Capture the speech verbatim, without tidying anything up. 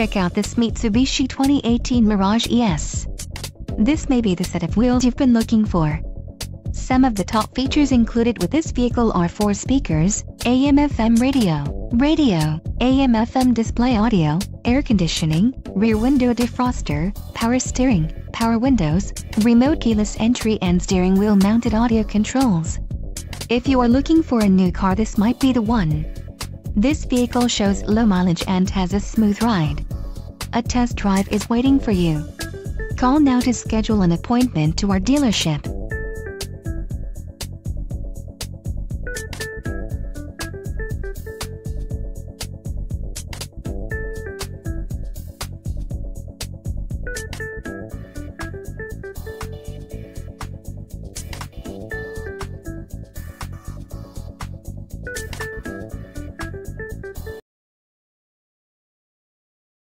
check out this Mitsubishi twenty eighteen Mirage E S. This may be the set of wheels you've been looking for. Some of the top features included with this vehicle are four speakers, A M F M radio, radio, A M F M display audio, air conditioning, rear window defroster, power steering, power windows, remote keyless entry and steering wheel mounted audio controls. If you are looking for a new car, this might be the one. This vehicle shows low mileage and has a smooth ride. A test drive is waiting for you. Call now to schedule an appointment to our dealership.